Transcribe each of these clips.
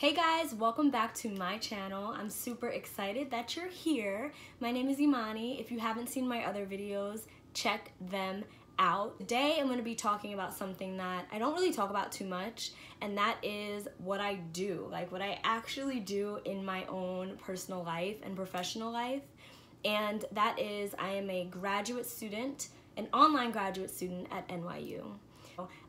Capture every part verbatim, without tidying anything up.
Hey guys, welcome back to my channel. I'm super excited that you're here. My name is Imani. If you haven't seen my other videos, check them out. Today I'm going to be talking about something that I don't really talk about too much, and that is what I do, like what I actually do in my own personal life and professional life. And that is I am a graduate student, an online graduate student at N Y U.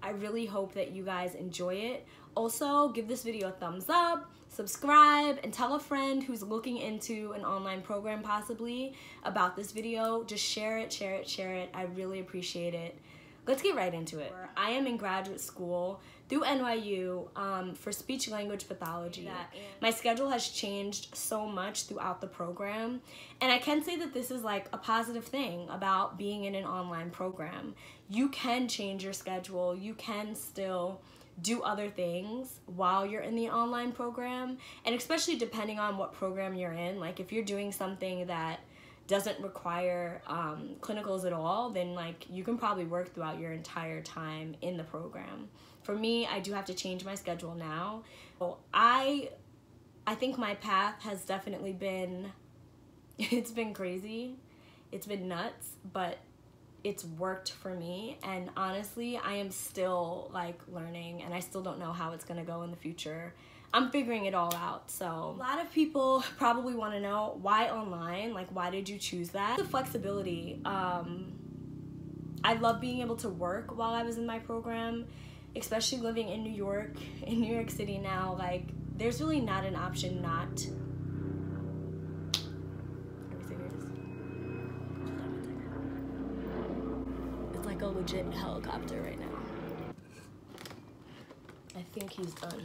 I really hope that you guys enjoy it. Also, give this video a thumbs up, subscribe, and tell a friend who's looking into an online program possibly about this video. Just share it, share it, share it. I really appreciate it. Let's get right into it. I am in graduate school through N Y U um, for speech language pathology. My schedule has changed so much throughout the program, and I can say that this is like a positive thing about being in an online program. You can change your schedule. You can still do other things while you're in the online program, and especially depending on what program you're in. Like if you're doing something that doesn't require um, clinicals at all, then like you can probably work throughout your entire time in the program. For me, I do have to change my schedule now. Well, I, I think my path has definitely been, it's been crazy, it's been nuts, but it's worked for me. And honestly, I am still like learning, and I still don't know how it's gonna go in the future. I'm figuring it all out. So a lot of people probably want to know why online, like why did you choose that? The flexibility. Um, I love being able to work while I was in my program, especially living in New York, in New York City now. Like there's really not an option not. It's like a legit helicopter right now. I think he's done.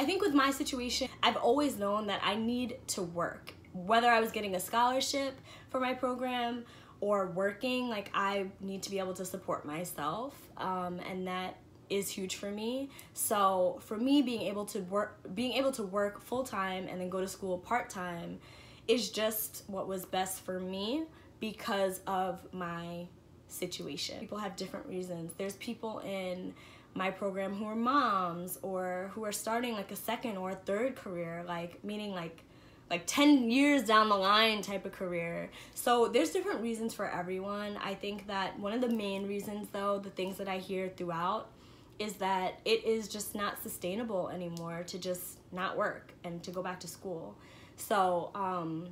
I think with my situation, I've always known that I need to work. Whether I was getting a scholarship for my program or working, like I need to be able to support myself, um, and that is huge for me. So for me, being able to work, being able to work full time and then go to school part time, is just what was best for me because of my situation. People have different reasons. There's people in my program who are moms or who are starting like a second or a third career, like meaning like like ten years down the line type of career. So there's different reasons for everyone. I think that one of the main reasons though, the things that I hear throughout, is that it is just not sustainable anymore to just not work and to go back to school. So um,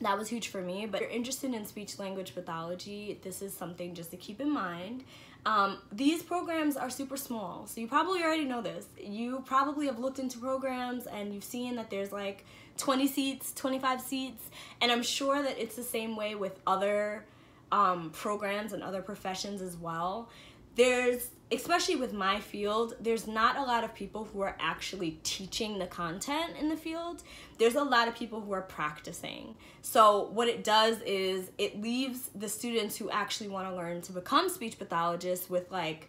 that was huge for me. But if you're interested in speech language pathology, this is something just to keep in mind. Um, these programs are super small, so you probably already know this. You probably have looked into programs and you've seen that there's like twenty seats, twenty-five seats, and I'm sure that it's the same way with other um, programs and other professions as well. There's, especially with my field, there's not a lot of people who are actually teaching the content in the field. There's a lot of people who are practicing. So what it does is it leaves the students who actually want to learn to become speech pathologists with like,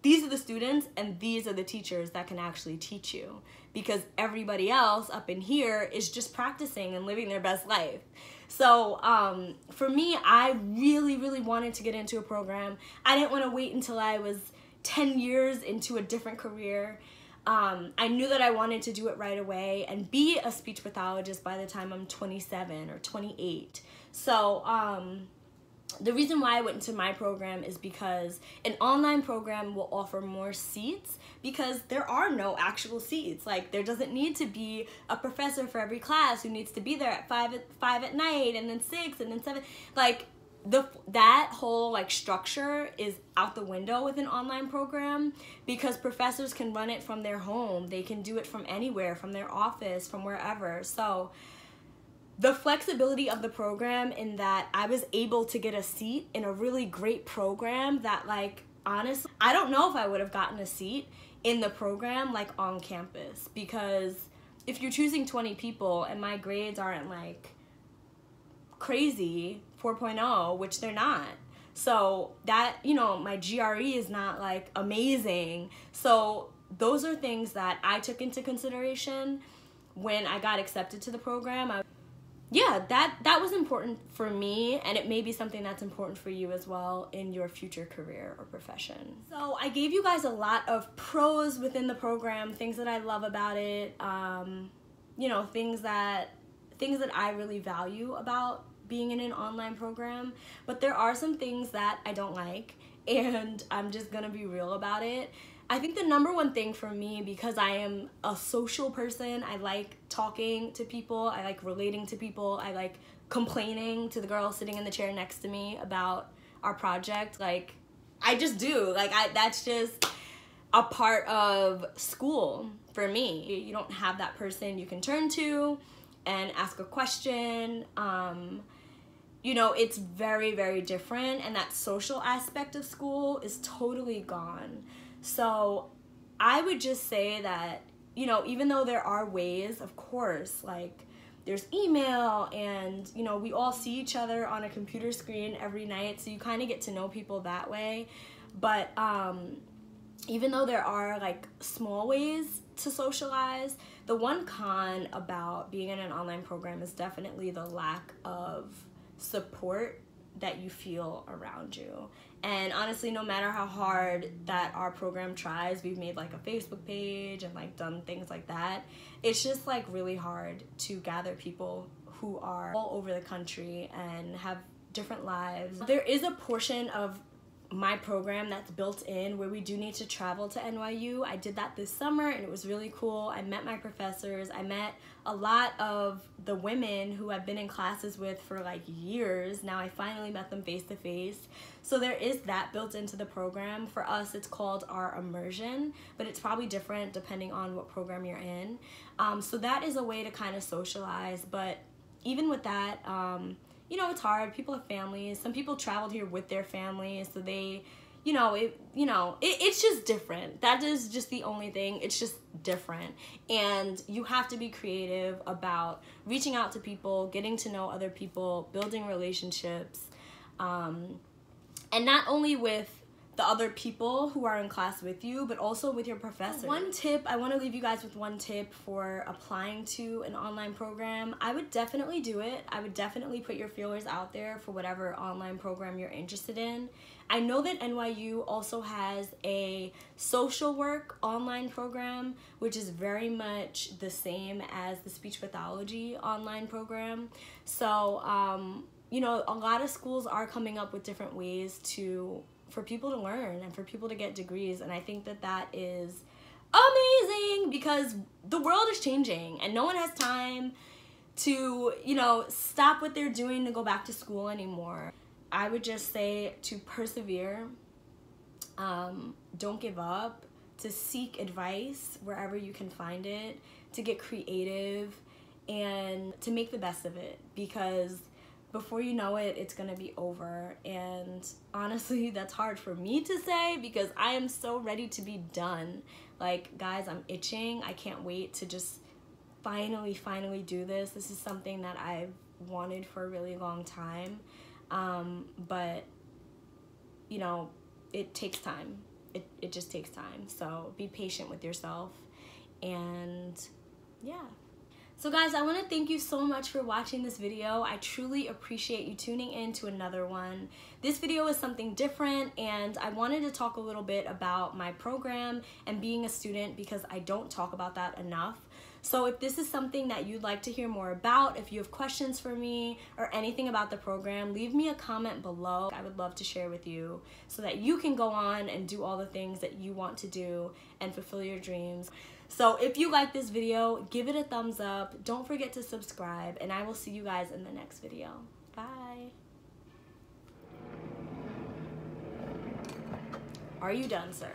these are the students and these are the teachers that can actually teach you, because everybody else up in here is just practicing and living their best life. So um, for me, I really, really wanted to get into a program. I didn't want to wait until I was ten years into a different career. Um, I knew that I wanted to do it right away and be a speech pathologist by the time I'm twenty-seven or twenty-eight. So um, the reason why I went into my program is because an online program will offer more seats, because there are no actual seats. Like there doesn't need to be a professor for every class who needs to be there at five at five at night and then six and then seven. Like the that whole like structure is out the window with an online program, because professors can run it from their home. They can do it from anywhere, from their office, from wherever. So the flexibility of the program, in that I was able to get a seat in a really great program that, like, honestly, I don't know if I would have gotten a seat in the program, like, on campus. Because if you're choosing twenty people and my grades aren't, like, crazy, four point oh, which they're not. So that, you know, my G R E is not, like, amazing. So those are things that I took into consideration when I got accepted to the program. I yeah, that that was important for me, and it may be something that's important for you as well in your future career or profession. So I gave you guys a lot of pros within the program, things that I love about it, um, you know, things that things that I really value about being in an online program. But there are some things that I don't like, and I'm just gonna be real about it. I think the number one thing for me, because I am a social person, I like talking to people, I like relating to people, I like complaining to the girl sitting in the chair next to me about our project. Like, I just do. Like, I, that's just a part of school for me. You don't have that person you can turn to and ask a question. Um, you know, it's very, very different, and that social aspect of school is totally gone. So I would just say that, you know, even though there are ways, of course, like there's email and, you know, we all see each other on a computer screen every night, so you kind of get to know people that way. But um, even though there are like small ways to socialize, the one con about being in an online program is definitely the lack of support that you feel around you. And honestly, no matter how hard that our program tries, we've made like a Facebook page and like done things like that, it's just like really hard to gather people who are all over the country and have different lives. There is a portion of my program that's built in where we do need to travel to N Y U. I did that this summer and it was really cool. I met my professors. I met a lot of the women who I've been in classes with for like years. Now I finally met them face to face. So there is that built into the program. For us, it's called our immersion, but it's probably different depending on what program you're in. Um, so that is a way to kind of socialize, but even with that, um, you know, it's hard. People have families. Some people traveled here with their families, so they, you know, it, you know, it, it's just different. That is just the only thing. It's just different, and you have to be creative about reaching out to people, getting to know other people, building relationships, um, and not only with the other people who are in class with you, but also with your professor. One tip, I want to leave you guys with one tip for applying to an online program. I would definitely do it. I would definitely put your feelers out there for whatever online program you're interested in. I know that N Y U also has a social work online program, which is very much the same as the speech pathology online program. So, um, you know, a lot of schools are coming up with different ways to for people to learn and for people to get degrees, and I think that that is amazing because the world is changing and no one has time to, you know, stop what they're doing to go back to school anymore. I would just say to persevere, um, don't give up, to seek advice wherever you can find it, to get creative, and to make the best of it, because before you know it, it's gonna be over. And honestly, that's hard for me to say because I am so ready to be done. Like, guys, I'm itching. I can't wait to just finally, finally do this. This is something that I've wanted for a really long time. Um, but, you know, it takes time. It, it just takes time. So be patient with yourself. And yeah. So guys, I want to thank you so much for watching this video. I truly appreciate you tuning in to another one. This video is something different, and I wanted to talk a little bit about my program and being a student because I don't talk about that enough. So if this is something that you'd like to hear more about, if you have questions for me or anything about the program, leave me a comment below. I would love to share with you so that you can go on and do all the things that you want to do and fulfill your dreams. So if you like this video, give it a thumbs up. Don't forget to subscribe, and I will see you guys in the next video. Bye. Are you done, sir?